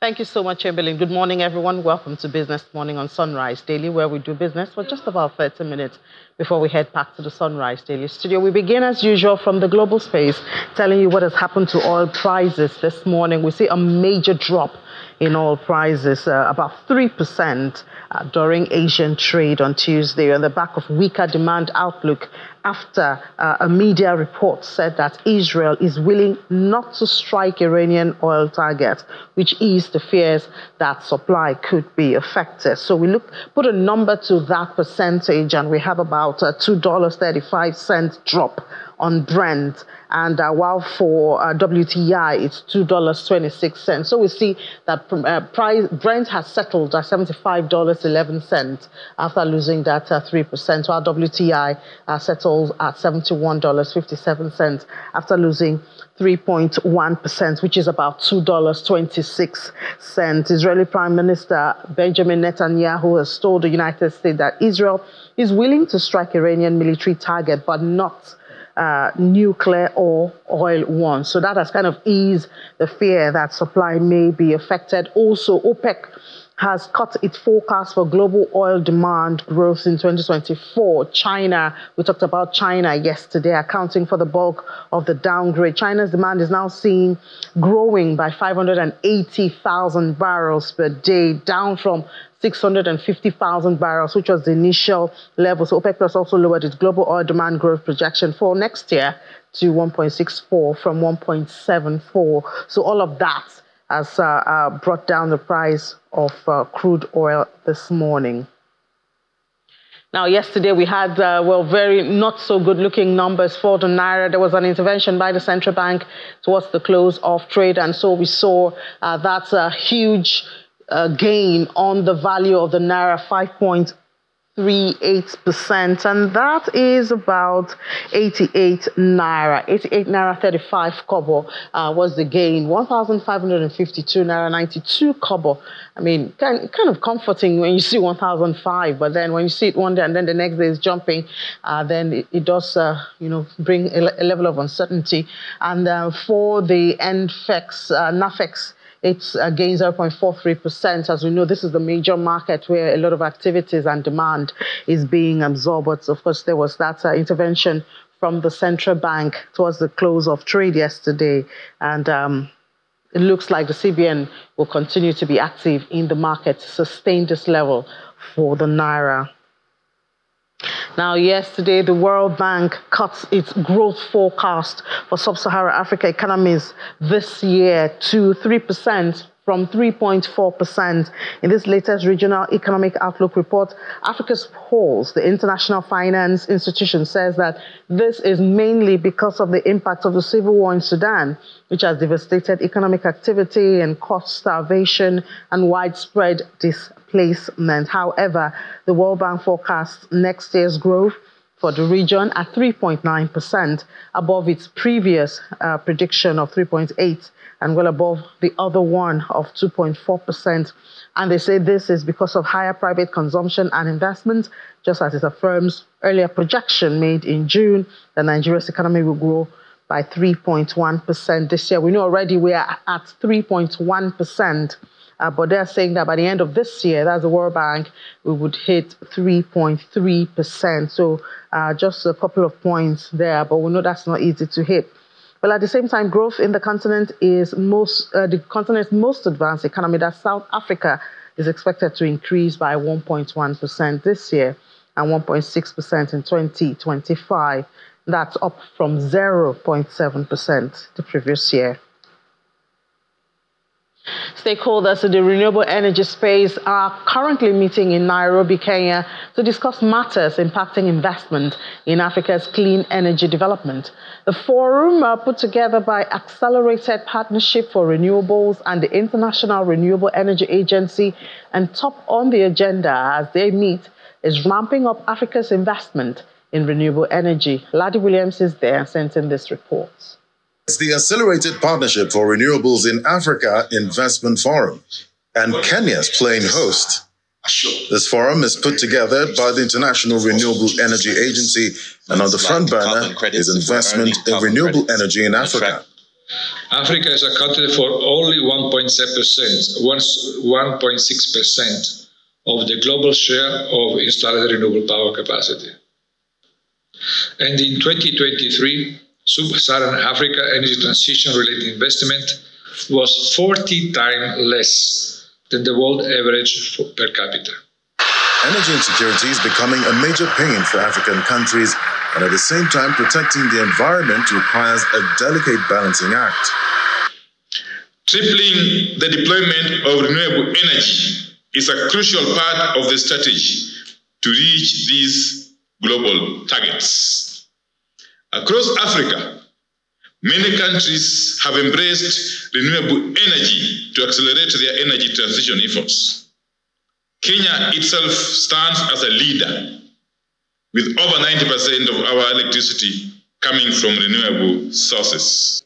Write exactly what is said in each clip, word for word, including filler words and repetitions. Thank you so much, Chamberlain. Good morning, everyone. Welcome to Business Morning on Sunrise Daily, where we do business for just about thirty minutes before we head back to the Sunrise Daily studio. We begin, as usual, from the global space, telling you what has happened to oil prices this morning. We see a major drop in oil prices, uh, about three percent uh, during Asian trade on Tuesday, on the back of weaker demand outlook after uh, a media report said that Israel is willing not to strike Iranian oil targets, which eased the fears that supply could be affected. So we look, put a number to that percentage, and we have about a two dollars and thirty-five cents drop on Brent, and uh, while for uh, W T I, it's two dollars and twenty-six cents. So we see that uh, price, Brent has settled at seventy-five dollars and eleven cents after losing that uh, three percent, while W T I uh, settled at seventy-one dollars and fifty-seven cents after losing three point one percent, which is about two dollars and twenty-six cents. Israeli Prime Minister Benjamin Netanyahu has told the United States that Israel is willing to strike Iranian military target, but not Uh, nuclear or oil ones. So that has kind of eased the fear that supply may be affected. Also, OPEC has cut its forecast for global oil demand growth in twenty twenty-four. China, we talked about China yesterday, accounting for the bulk of the downgrade. China's demand is now seen growing by five hundred eighty thousand barrels per day, down from six hundred fifty thousand barrels, which was the initial level. So OPEC Plus also lowered its global oil demand growth projection for next year to one point six four from one point seven four. So all of that has uh, uh, brought down the price of uh, crude oil this morning. Now, yesterday we had, uh, well, very not so good looking numbers for the Naira. There was an intervention by the central bank towards the close of trade. And so we saw uh, that uh, huge Uh, gain on the value of the Naira, five point three eight percent, and that is about eighty-eight Naira. eighty-eight Naira thirty-five kobo uh, was the gain, one thousand five hundred fifty-two Naira ninety-two kobo. I mean, kind, kind of comforting when you see one thousand five, but then when you see it one day and then the next day is jumping, uh, then it, it does, uh, you know, bring a, a level of uncertainty. And uh, for the N F E X, uh, N A F X, it's uh, gained zero point four three percent. As we know, this is the major market where a lot of activities and demand is being absorbed. But of course, there was that uh, intervention from the central bank towards the close of trade yesterday. And um, it looks like the C B N will continue to be active in the market to sustain this level for the Naira. Now, yesterday, the World Bank cuts its growth forecast for Sub-Saharan Africa economies this year to three percent from three point four percent. In this latest regional economic outlook report, Africa's polls, the International Finance Institution, says that this is mainly because of the impact of the civil war in Sudan, which has devastated economic activity and caused starvation and widespread displacement. However, the World Bank forecasts next year's growth for the region at three point nine percent, above its previous uh, prediction of three point eight percent. and well above the other one of two point four percent. And they say this is because of higher private consumption and investment, just as it affirms earlier projection made in June that Nigeria's economy will grow by three point one percent this year. We know already we are at three point one percent, uh, but they're saying that by the end of this year, that's the World Bank, we would hit three point three percent. So uh, just a couple of points there, but we know that's not easy to hit. Well, at the same time, growth in the continent is most uh, the continent's most advanced economy, that South Africa, is expected to increase by one point one percent this year and one point six percent in twenty twenty-five. That's up from zero point seven percent the previous year. Stakeholders in the renewable energy space are currently meeting in Nairobi, Kenya, to discuss matters impacting investment in Africa's clean energy development. The forum, uh, put together by Accelerated Partnership for Renewables and the International Renewable Energy Agency, and top on the agenda as they meet is ramping up Africa's investment in renewable energy. Ladi Williams is there and sent in this report. It's the Accelerated Partnership for Renewables in Africa Investment Forum, and Kenya's playing host. This forum is put together by the International Renewable Energy Agency, and on the front burner is investment in renewable energy in Africa. Africa is accounted for only one point six percent of the global share of installed renewable power capacity. And in twenty twenty-three, Sub-Saharan Africa energy transition-related investment was forty times less than the world average per capita. Energy insecurity is becoming a major pain for African countries, and at the same time protecting the environment requires a delicate balancing act. Tripling the deployment of renewable energy is a crucial part of the strategy to reach these global targets. Across Africa, many countries have embraced renewable energy to accelerate their energy transition efforts. Kenya itself stands as a leader, with over ninety percent of our electricity coming from renewable sources.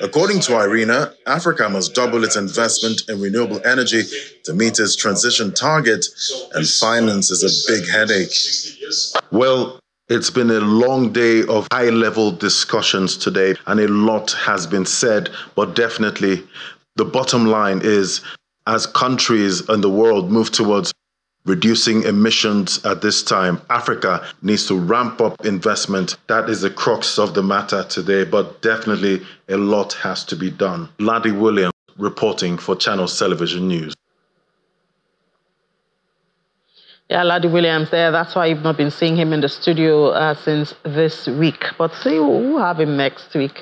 According to IRENA, Africa must double its investment in renewable energy to meet its transition target, and finance is a big headache. Well, it's been a long day of high-level discussions today, and a lot has been said, but definitely the bottom line is, as countries and the world move towards reducing emissions at this time, Africa needs to ramp up investment. That is the crux of the matter today, but definitely a lot has to be done. Laddie Williams reporting for Channels Television News. Yeah, Laddie Williams there. That's why you've not been seeing him in the studio uh, since this week. But see, we'll have him next week,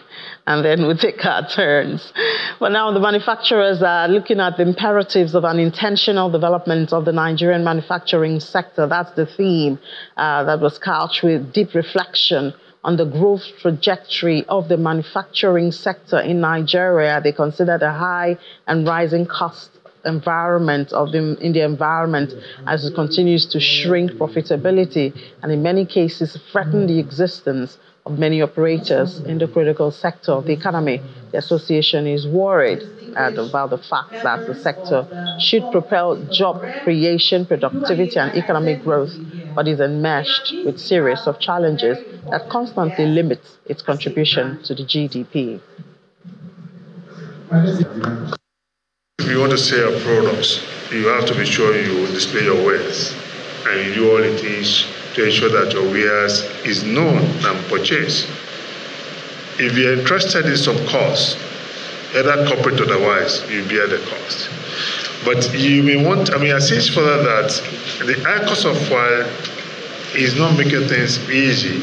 and then we'll take our turns. But now the manufacturers are looking at the imperatives of an intentional development of the Nigerian manufacturing sector. That's the theme uh, that was couched with deep reflection on the growth trajectory of the manufacturing sector in Nigeria. They consider the high and rising cost environment of the, in the environment as it continues to shrink profitability and in many cases threaten the existence of many operators in the critical sector of the economy. The association is worried about the fact that the sector should propel job creation, productivity and economic growth, but is enmeshed with series of challenges that constantly limit its contribution to the G D P. If you want to sell products, you have to be sure you display your wares, and you do all it is to ensure that your wares is known and purchased. If you're interested in some cost, either corporate or otherwise, you bear the cost. But you may want, I mean, I say further that the high cost of oil is not making things easy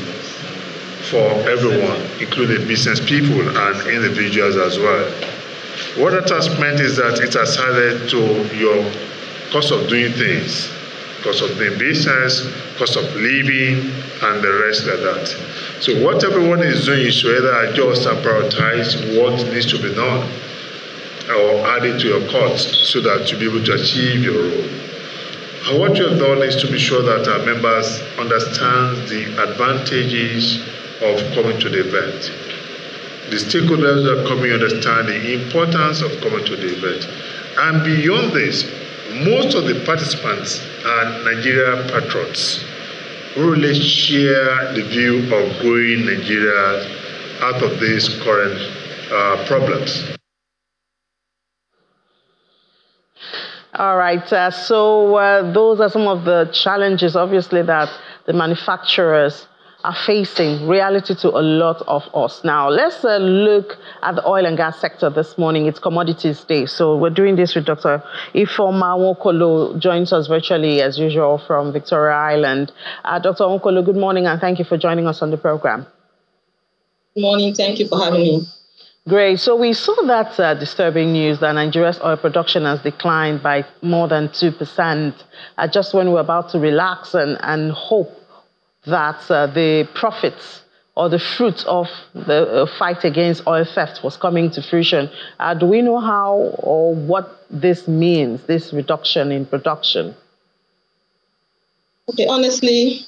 for everyone, including business people and individuals as well. What that has meant is that it has added to your cost of doing things, cost of doing business, cost of living, and the rest like that. So what everyone is doing is to either adjust and prioritize what needs to be done or add it to your costs so that you'll be able to achieve your role. And what you have done is to be sure that our members understand the advantages of coming to the event. The stakeholders are coming to understand the importance of coming to the event. And beyond this, most of the participants are Nigerian patriots who really share the view of growing Nigeria out of these current uh, problems. All right, uh, so uh, those are some of the challenges, obviously, that the manufacturers are facing, reality to a lot of us. Now, let's uh, look at the oil and gas sector this morning. It's Commodities Day, so we're doing this with Doctor Ifeoma Nwokolo, joins us virtually, as usual, from Victoria Island. Uh, Doctor Nwokolo, good morning, and thank you for joining us on the program. Good morning. Thank you for having me. Great. So we saw that uh, disturbing news that Nigeria's oil production has declined by more than two percent uh, just when we're about to relax and, and hope that uh, the profits or the fruit of the uh, fight against oil theft was coming to fruition. Uh, do we know how or what this means, this reduction in production? Okay, honestly,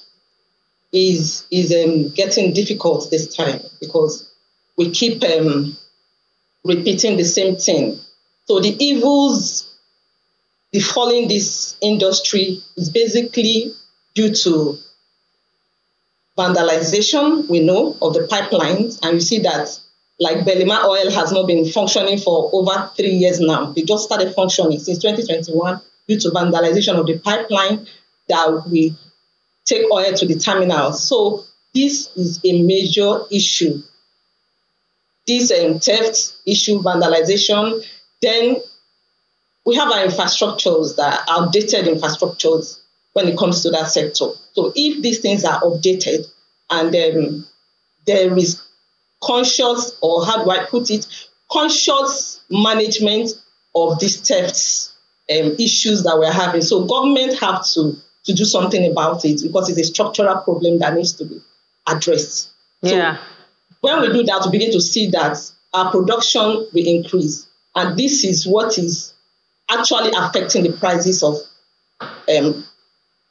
is is um, getting difficult this time because we keep um, repeating the same thing. So the evils befalling this industry is basically due to vandalization, we know, of the pipelines, and we see that like Belima Oil has not been functioning for over three years now. They just started functioning since twenty twenty-one due to vandalization of the pipeline that we take oil to the terminal. So this is a major issue. This um, theft issue, vandalization. Then we have our infrastructures that are outdated infrastructures when it comes to that sector. So if these things are updated and um, there is conscious, or how do I put it, conscious management of these thefts um, issues that we're having. So government have to, to do something about it because it's a structural problem that needs to be addressed. Yeah. So when we do that, we begin to see that our production will increase. And this is what is actually affecting the prices of, um,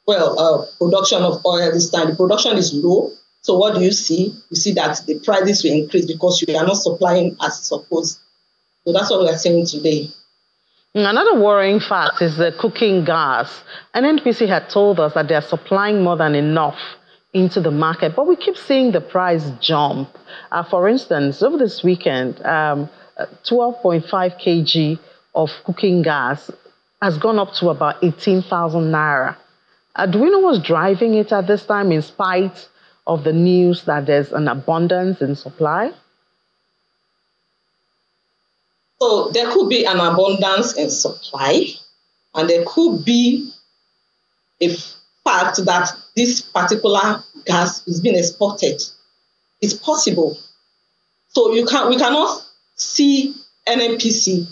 well, uh, production of oil this time. The production is low. So what do you see? You see that the prices will increase because you are not supplying as supposed. So that's what we are seeing today. Another worrying fact is the cooking gas. N N P C had told us that they are supplying more than enough into the market, but we keep seeing the price jump. Uh, for instance, over this weekend, um, twelve point five kilograms of cooking gas has gone up to about eighteen thousand naira. Uh, do we know what's driving it at this time, in spite of the news that there's an abundance in supply? So there could be an abundance in supply, and there could be a fact that this particular gas is being exported. It's possible. So you can, we cannot see N N P C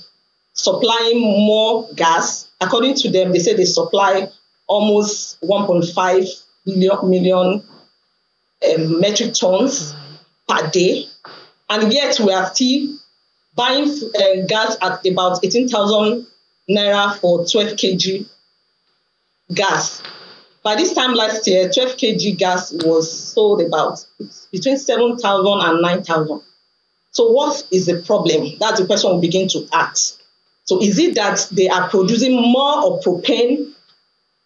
supplying more gas. According to them, they say they supply almost one point five million Um, metric tons per day, and yet we are still buying uh, gas at about eighteen thousand naira for twelve kilograms gas. By this time last year, twelve kilograms gas was sold about between seven thousand and nine thousand. So what is the problem? That's the question we begin to ask. So is it that they are producing more of propane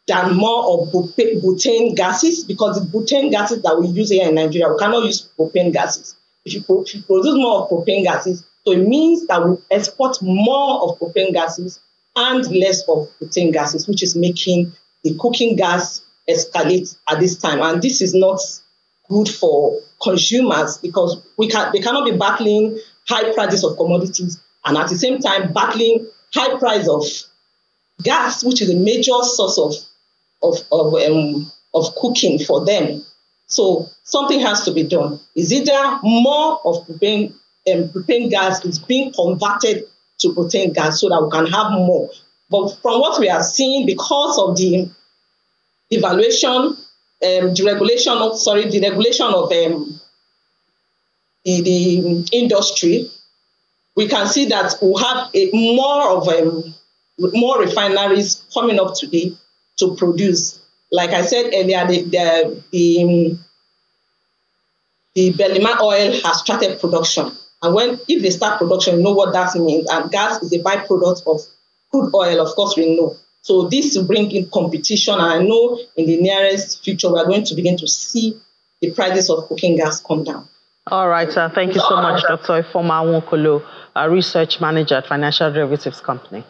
than more of butane gases? Because the butane gases that we use here in Nigeria, we cannot use propane gases. If you produce more of propane gases, so it means that we export more of propane gases and less of butane gases, which is making the cooking gas escalate at this time. And this is not good for consumers because we can, they cannot be battling high prices of commodities and at the same time battling high price of gas, which is a major source of Of, of, um, of cooking for them. So something has to be done. Is either more of propane, um, propane gas is being converted to butane gas so that we can have more. But from what we are seeing, because of the devaluation, um, deregulation of, sorry, deregulation of um, the, the industry, we can see that we'll have a, more of um, more refineries coming up today to produce. Like I said earlier, the, the, the, the Belima Oil has started production. And when if they start production, you know what that means. And gas is a byproduct of crude oil, of course we know. So this will bring in competition. And I know in the nearest future, we're going to begin to see the prices of cooking gas come down. All right, uh, thank you so much, Doctor Ifeoma Nwaokolo, a research manager at Financial Derivatives Company.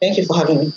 Thank you for having me.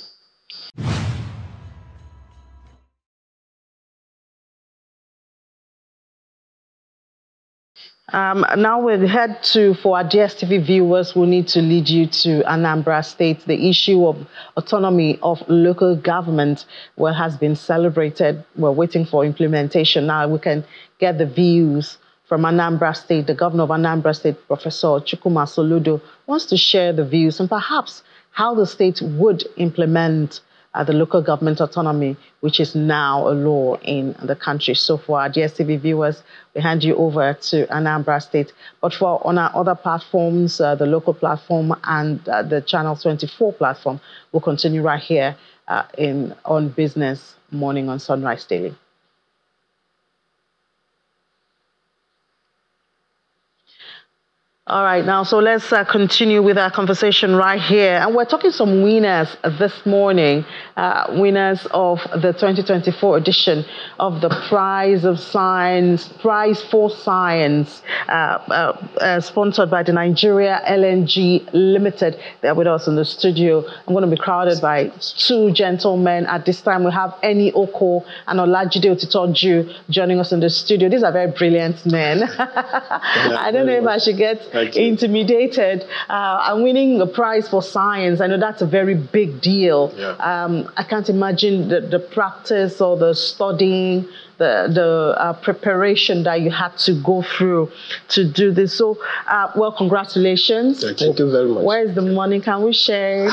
Um, now we'll head to, for our D S T V viewers, we'll need to lead you to Anambra State. The issue of autonomy of local government well, has been celebrated. We're waiting for implementation. Now we can get the views from Anambra State. The governor of Anambra State, Professor Chukwuma Soludo, wants to share the views and perhaps how the state would implement uh, the local government autonomy, which is now a law in the country. So for our D S T V viewers, we hand you over to Anambra State. But for on our other platforms, uh, the local platform and uh, the Channel twenty-four platform, we'll continue right here uh, in on Business Morning on Sunrise Daily. All right, now, so let's uh, continue with our conversation right here. And we're talking some winners this morning, uh, winners of the twenty twenty-four edition of the Prize of Science, Prize for Science, uh, uh, uh, sponsored by the Nigeria L N G Limited. They're with us in the studio. I'm going to be crowded by two gentlemen. At this time, we have Eni Oko and Olajide Otitoju joining us in the studio. These are very brilliant men. I don't know if I should get intimidated uh, and winning a prize for science. I know that's a very big deal. Yeah. Um, I can't imagine the, the practice or the studying, the, the uh, preparation that you had to go through to do this. So, uh, well, congratulations. Thank you. Thank you very much. Where's the money? Can we share?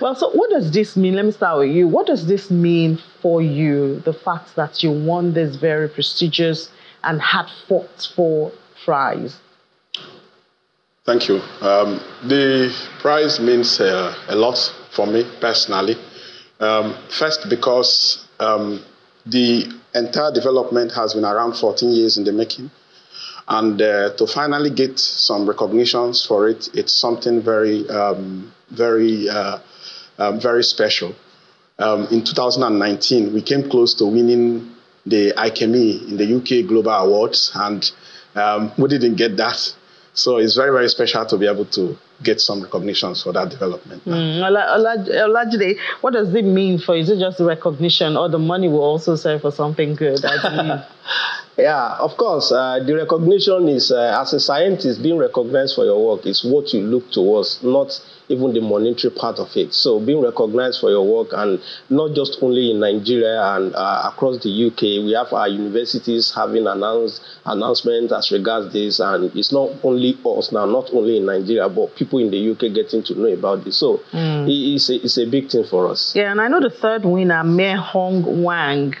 Well, so what does this mean? Let me start with you. What does this mean for you, the fact that you won this very prestigious and had fought for prize? Thank you. Um, the prize means uh, a lot for me personally. Um, first, because um, the entire development has been around fourteen years in the making. And uh, to finally get some recognitions for it, it's something very, um, very, uh, um, very special. Um, in two thousand nineteen, we came close to winning the IChemE in the U K Global Awards, and um, we didn't get that. So it's very, very special to be able to get some recognitions for that development. Mm. Olajide, what does it mean for you? Is it just the recognition, or the money will also serve for something good? Yeah, of course. Uh, the recognition is, uh, as a scientist, being recognized for your work is what you look towards, not even the monetary part of it. So being recognized for your work, and not just only in Nigeria and uh, across the U K, we have our universities having announced announcements as regards this, and it's not only us now, not only in Nigeria, but people in the U K getting to know about this. So mm. it's, a, it's a big thing for us. Yeah, and I know the third winner, Meihong Wang.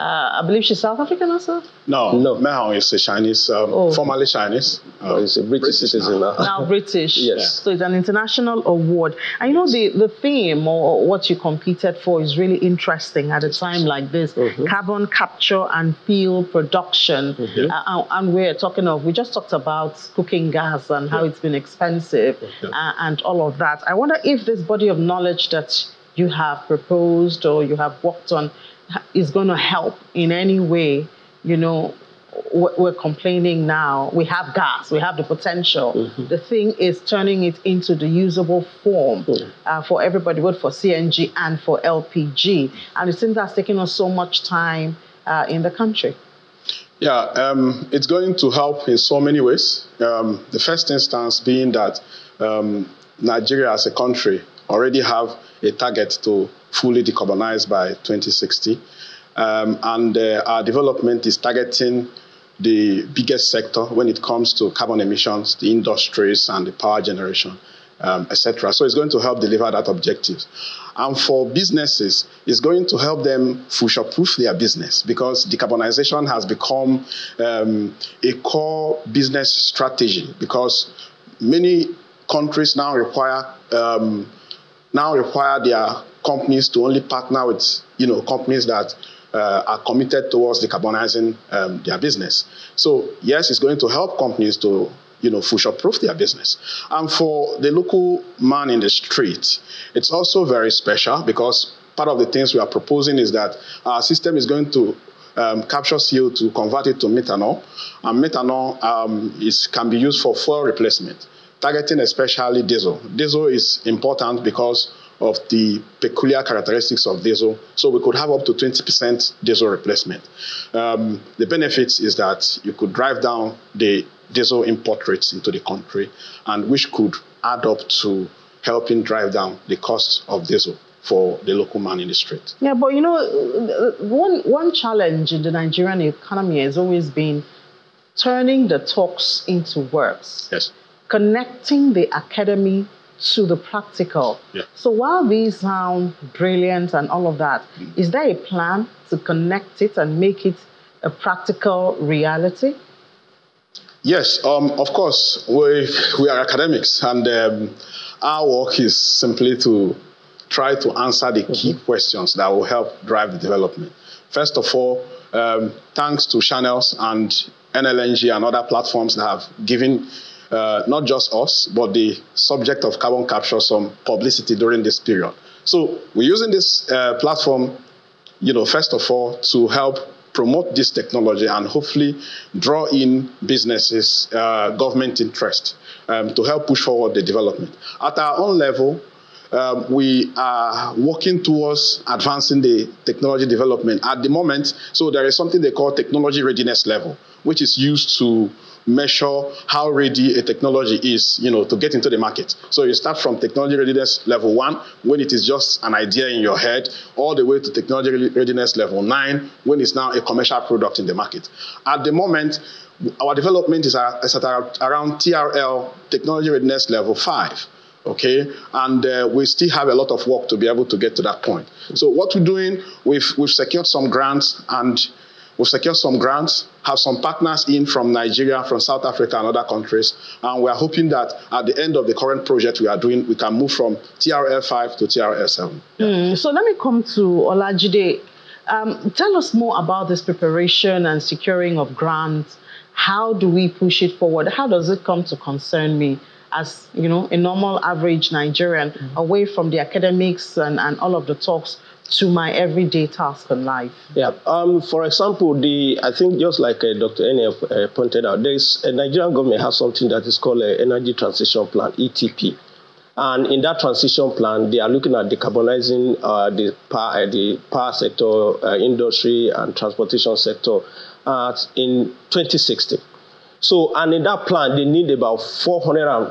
Uh, I believe she's South African also? No, no. Meihong is a Chinese, um, oh. formerly Chinese. Uh, oh, it's a British, British citizen now. Now British. Yes. Yeah. So it's an international award. And you know, the, the theme or what you competed for is really interesting at a time like this. Mm-hmm. Carbon capture and fuel production. Mm-hmm. uh, and we're talking of, we just talked about cooking gas and how yeah. it's been expensive yeah. uh, and all of that. I wonder if this body of knowledge that you have proposed or you have worked on is going to help in any way. You know, we're complaining now. We have gas, we have the potential. Mm-hmm. The thing is turning it into the usable form mm-hmm. uh, for everybody, both for C N G and for L P G. And it seems that's taking us so much time uh, in the country. Yeah, um, it's going to help in so many ways. Um, the first instance being that um, Nigeria as a country already have a target to fully decarbonized by twenty sixty. Um, and uh, our development is targeting the biggest sector when it comes to carbon emissions, the industries and the power generation, um, et cetera. So it's going to help deliver that objective. And for businesses, it's going to help them future-proof their business, because decarbonization has become um, a core business strategy, because many countries now require, um, now require their companies to only partner with, you know, companies that uh, are committed towards decarbonizing um, their business. So yes, it's going to help companies to, you know, future-proof their business. And for the local man in the street, it's also very special, because part of the things we are proposing is that our system is going to um, capture C O two, convert it to methanol, and methanol um, is, can be used for fuel replacement, targeting especially diesel. Diesel is important because of the peculiar characteristics of diesel. So we could have up to twenty percent diesel replacement. Um, the benefits is that you could drive down the diesel import rates into the country, and which could add up to helping drive down the cost of diesel for the local man in the street. Yeah, but you know, one, one challenge in the Nigerian economy has always been turning the talks into works. Yes. Connecting the academy to the practical. Yeah. So while these sound brilliant and all of that, mm. is there a plan to connect it and make it a practical reality? Yes, um, of course. We, we are academics, and um, our work is simply to try to answer the key mm-hmm. questions that will help drive the development. First of all, um, thanks to Channels and N L N G and other platforms that have given uh, not just us, but the subject of carbon capture some publicity during this period. So we're using this uh, platform, you know, first of all, to help promote this technology and hopefully draw in businesses, uh, government interest um, to help push forward the development. At our own level, um, we are working towards advancing the technology development. At the moment, so there is something they call technology readiness level, which is used to measure how ready a technology is, you know, to get into the market. So you start from technology readiness level one, when it is just an idea in your head, all the way to technology readiness level nine, when it's now a commercial product in the market. At the moment, our development is at around T R L, technology readiness level five. Okay, and uh, we still have a lot of work to be able to get to that point. So what we're doing, we've, we've secured some grants and we've secured some grants, have some partners in from Nigeria, from South Africa and other countries. And we are hoping that at the end of the current project we are doing, we can move from T R L five to T R L seven. Yeah. Mm, so let me come to Olajide. Um, tell us more about this preparation and securing of grants. How do we push it forward? How does it come to concern me as, you know, a normal average Nigerian, mm-hmm. away from the academics and, and all of the talks to my everyday task in life? Yeah. Um, for example, the I think just like uh, Doctor Eni uh, pointed out, there is a uh, Nigerian government has something that is called an uh, Energy Transition Plan, E T P, and in that transition plan, they are looking at decarbonizing uh, the power, uh, the power sector, uh, industry, and transportation sector uh, in twenty sixty. So, and in that plan, they need about four hundred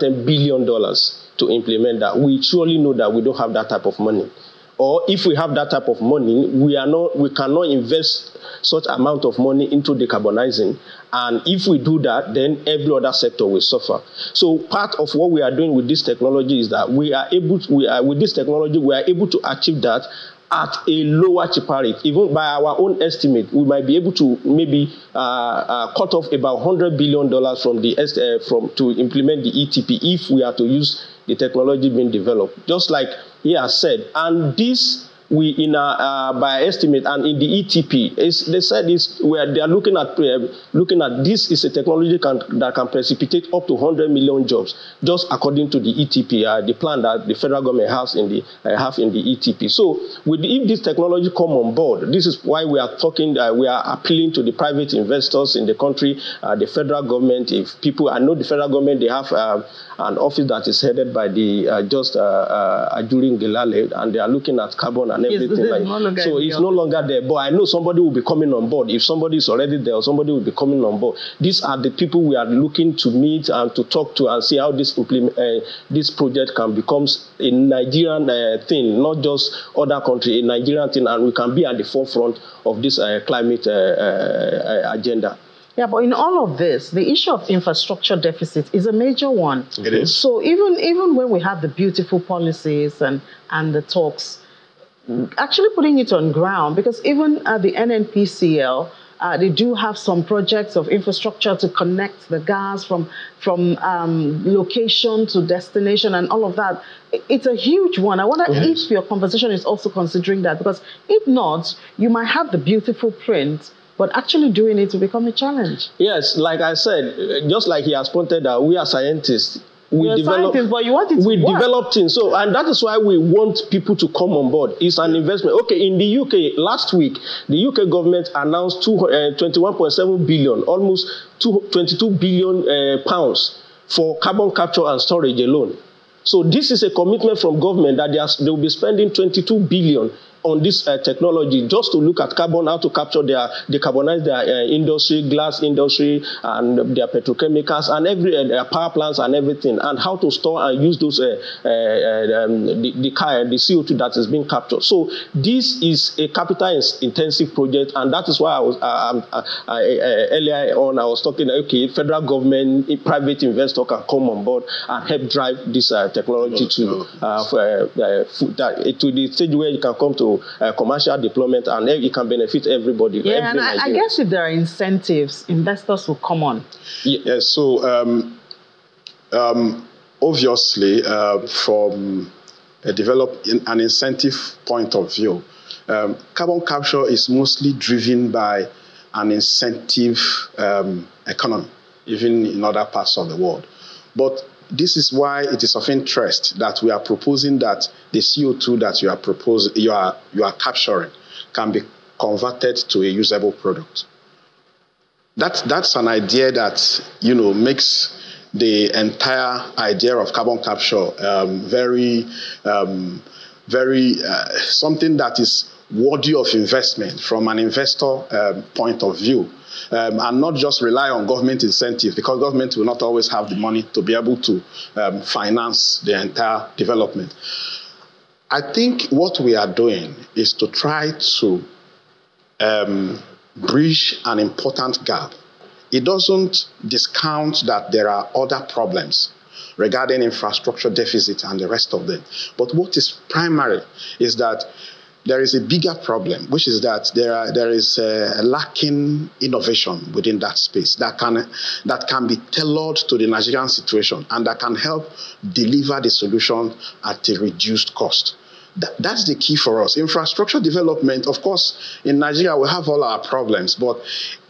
ten billion dollars to implement that. We surely know that we don't have that type of money. Or if we have that type of money, we are not, we cannot invest such amount of money into decarbonizing. And if we do that, then every other sector will suffer. So part of what we are doing with this technology is that we are able to, we are, with this technology, we are able to achieve that at a lower cheaper rate. Even by our own estimate, we might be able to maybe uh, uh, cut off about one hundred billion dollars from the uh, from to implement the E T P if we are to use the technology being developed, just like he has said. And this, we in our, uh, by estimate, and in the E T P, is, they said this where they are looking at uh, looking at this is a technology can, that can precipitate up to one hundred million jobs, just according to the E T P, uh, the plan that the federal government has in the uh, have in the E T P. So, with the, if this technology come on board, this is why we are talking. Uh, we are appealing to the private investors in the country, uh, the federal government. If people, I know the federal government, they have. Uh, an office that is headed by the uh, just uh, uh, Ajurin Gilale, and they are looking at carbon and everything. Yes, like no so it's no longer there, but I know somebody will be coming on board. If somebody is already there, somebody will be coming on board. These are the people we are looking to meet and to talk to and see how this implement, uh, this project can become a Nigerian uh, thing, not just other country, a Nigerian thing, and we can be at the forefront of this uh, climate uh, uh, agenda. Yeah, but in all of this, the issue of infrastructure deficit is a major one. It is. So even even when we have the beautiful policies and, and the talks, actually putting it on ground, because even at the N N P C L, uh, they do have some projects of infrastructure to connect the gas from, from um, location to destination and all of that. It's a huge one. I wonder yes. if your conversation is also considering that, because if not, you might have the beautiful print, but actually doing it will become a challenge. Yes, like I said, just like he has pointed out, we are scientists. We You're develop, scientists, but you want it to we work. develop things. So, and that is why we want people to come on board. It's an investment. Okay, in the U K, last week, the U K government announced twenty-one point seven billion, almost twenty-two billion uh, pounds for carbon capture and storage alone. So this is a commitment from government that they, are, they will be spending twenty-two billion on this uh, technology just to look at carbon, how to capture their, decarbonize their uh, industry, glass industry, and their petrochemicals, and every uh, their power plants and everything, and how to store and use those, uh, uh, um, the, the, the C O two that is being captured. So this is a capital-intensive project, and that is why I was, uh, uh, uh, uh, earlier on I was talking, okay, federal government, private investor can come on board and help drive this uh, technology no, to, no. Uh, for, uh, for that, to the stage where you can come to Uh, commercial deployment, and it can benefit everybody. Yeah, and I, I guess if there are incentives, investors will come on. Yeah, yeah so um, um, obviously uh, from a develop in an incentive point of view, Um, carbon capture is mostly driven by an incentive um, economy, even in other parts of the world. But this is why it is of interest that we are proposing that the C O two that you are proposing, you are, you are capturing can be converted to a usable product. That, that's an idea that, you know, makes the entire idea of carbon capture um, very, um, very uh, something that is worthy of investment from an investor um, point of view, um, and not just rely on government incentive, because government will not always have the money to be able to um, finance the entire development. I think what we are doing is to try to um, bridge an important gap. It doesn't discount that there are other problems regarding infrastructure deficit and the rest of them. But what is primary is that there is a bigger problem, which is that there are, there is a lacking innovation within that space that can, that can be tailored to the Nigerian situation and that can help deliver the solution at a reduced cost. That, that's the key for us. Infrastructure development, of course, in Nigeria, we have all our problems, but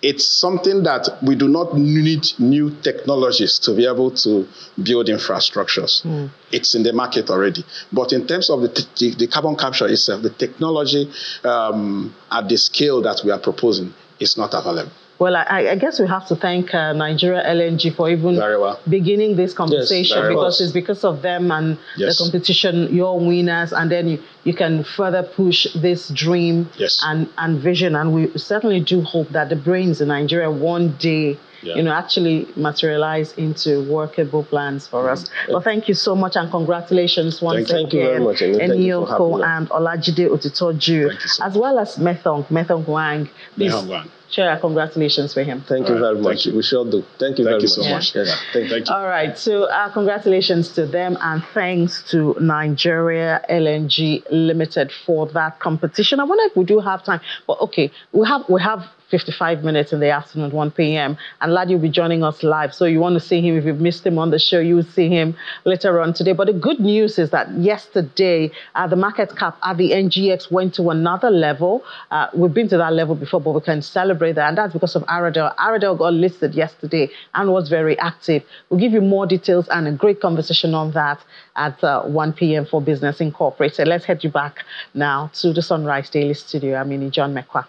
it's something that we do not need new technologies to be able to build infrastructures. Mm. It's in the market already. But in terms of the, the, the carbon capture itself, the technology um, at the scale that we are proposing is not available. Well, I, I guess we have to thank uh, Nigeria L N G for even well. beginning this conversation, yes, because well. it's because of them and yes. the competition, you're winners, and then you, you can further push this dream yes. and, and vision. And we certainly do hope that the brains in Nigeria one day yeah. you know, actually materialize into workable plans for mm-hmm. us. Well, thank you so much and congratulations once thank again. You. Thank you very much. Eni Oko and Olajide Otitoju, so as well as Meihong, Meihong Wang. Meihong Wang. Share our congratulations for him. Thank All you right. very much. You. We shall do. Thank you thank very you so much. much. Yeah. Yeah. Thank, thank you. All right. So our congratulations to them and thanks to Nigeria L N G Limited for that competition. I wonder if we do have time. But okay, we have we have fifty-five minutes in the afternoon, one P M And Ladi will be joining us live. So you want to see him. If you've missed him on the show, you will see him later on today. But the good news is that yesterday, uh, the market cap at the N G X went to another level. Uh, we've been to that level before, but we can celebrate that. And that's because of Aradel. Aradel got listed yesterday and was very active. We'll give you more details and a great conversation on that at uh, one P M for Business Incorporated. Let's head you back now to the Sunrise Daily Studio. I'm John McQuack.